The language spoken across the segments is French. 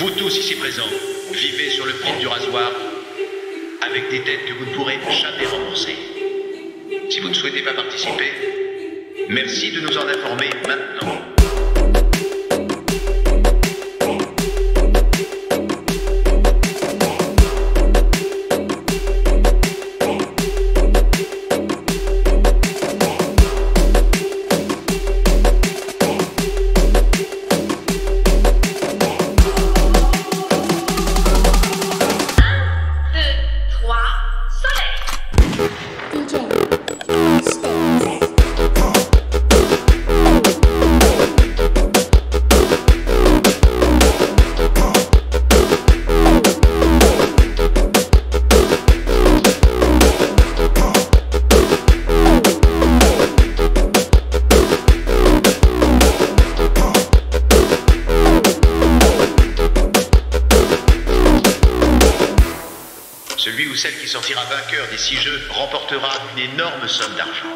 Vous tous ici présents, vivez sur le fil du rasoir avec des dettes que vous ne pourrez jamais rembourser. Si vous ne souhaitez pas participer, merci de nous en informer maintenant. Celui ou celle qui sortira vainqueur des 6 jeux remportera une énorme somme d'argent.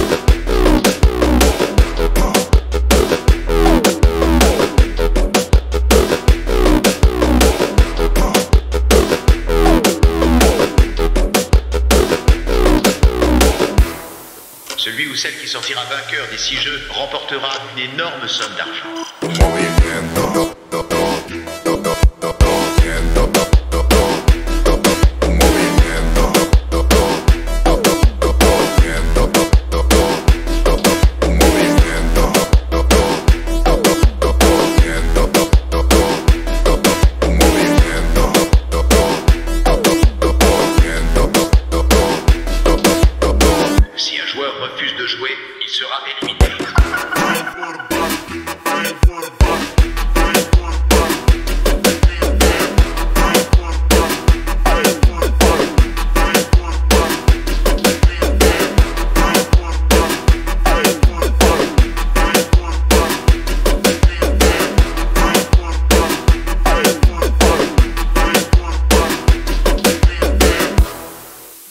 Refuse de jouer, il sera éliminé. Celui ou celle qui sortira vainqueur des 6 jeux remportera une énorme somme d'argent. Refuse de jouer, il sera éliminé.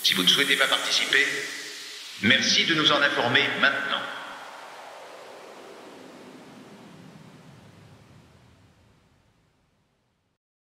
Si vous ne souhaitez pas participer, merci de nous en informer maintenant.